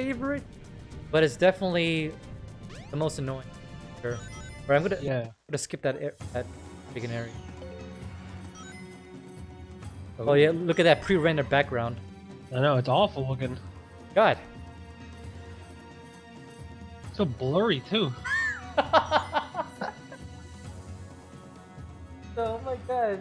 favorite, but it's definitely the most annoying. Sure. Right, I'm gonna skip that freaking area. Oh yeah, look at that pre-rendered background. I know, it's awful looking. God. It's so blurry too. Oh my god.